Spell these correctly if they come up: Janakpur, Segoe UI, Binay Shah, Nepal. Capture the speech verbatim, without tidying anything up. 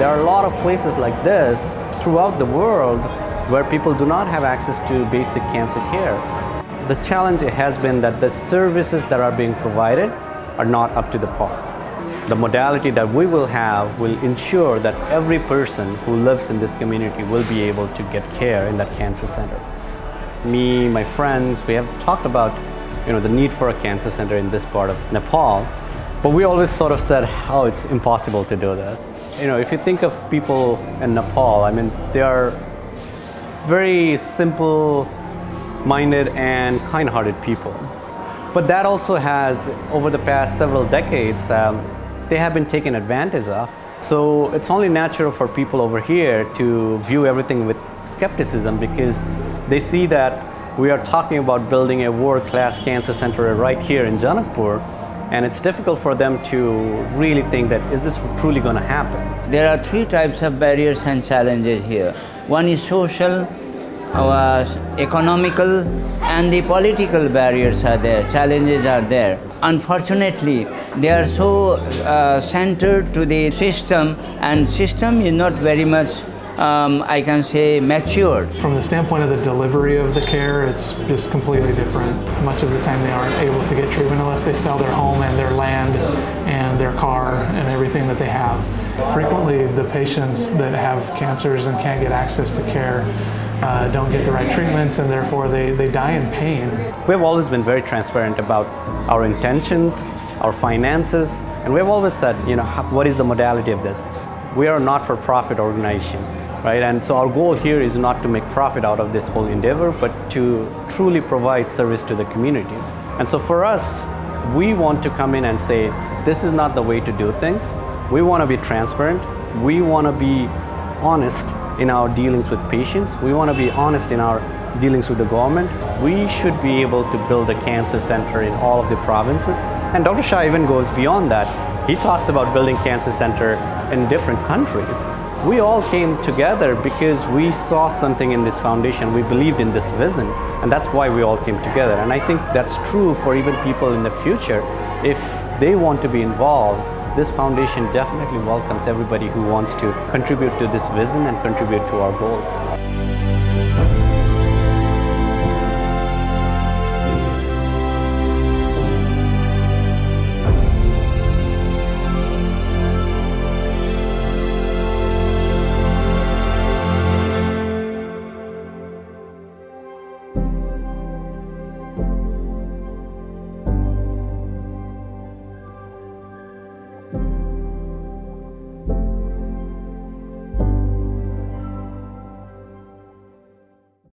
there are a lot of places like this throughout the world where people do not have access to basic cancer care. The challenge has been that the services that are being provided are not up to the par. The modality that we will have will ensure that every person who lives in this community will be able to get care in that cancer center. Me, my friends, we have talked about, you know, the need for a cancer center in this part of Nepal, but we always sort of said, oh, it's impossible to do that. You know, if you think of people in Nepal, I mean, they are very simple-minded and kind-hearted people. But that also has, over the past several decades, um, they have been taken advantage of. So it's only natural for people over here to view everything with skepticism, because they see that we are talking about building a world-class cancer center right here in Janakpur. And it's difficult for them to really think that, is this truly going to happen? There are three types of barriers and challenges here. One is social, uh, economical, and the political barriers are there, challenges are there. Unfortunately, they are so uh, centered to the system, and system is not very much Um, I can say matured. From the standpoint of the delivery of the care, it's just completely different. Much of the time they aren't able to get treatment unless they sell their home and their land and their car and everything that they have. Frequently the patients that have cancers and can't get access to care uh, don't get the right treatments, and therefore they, they die in pain. We've always been very transparent about our intentions, our finances, and we've always said, you know, what is the modality of this? We are a not-for-profit organization. Right? And so our goal here is not to make profit out of this whole endeavor, but to truly provide service to the communities. And so for us, we want to come in and say, this is not the way to do things. We want to be transparent. We want to be honest in our dealings with patients. We want to be honest in our dealings with the government. We should be able to build a cancer center in all of the provinces. And Doctor Shah even goes beyond that. He talks about building cancer center in different countries. We all came together because we saw something in this foundation, we believed in this vision, and that's why we all came together. And I think that's true for even people in the future. If they want to be involved, this foundation definitely welcomes everybody who wants to contribute to this vision and contribute to our goals.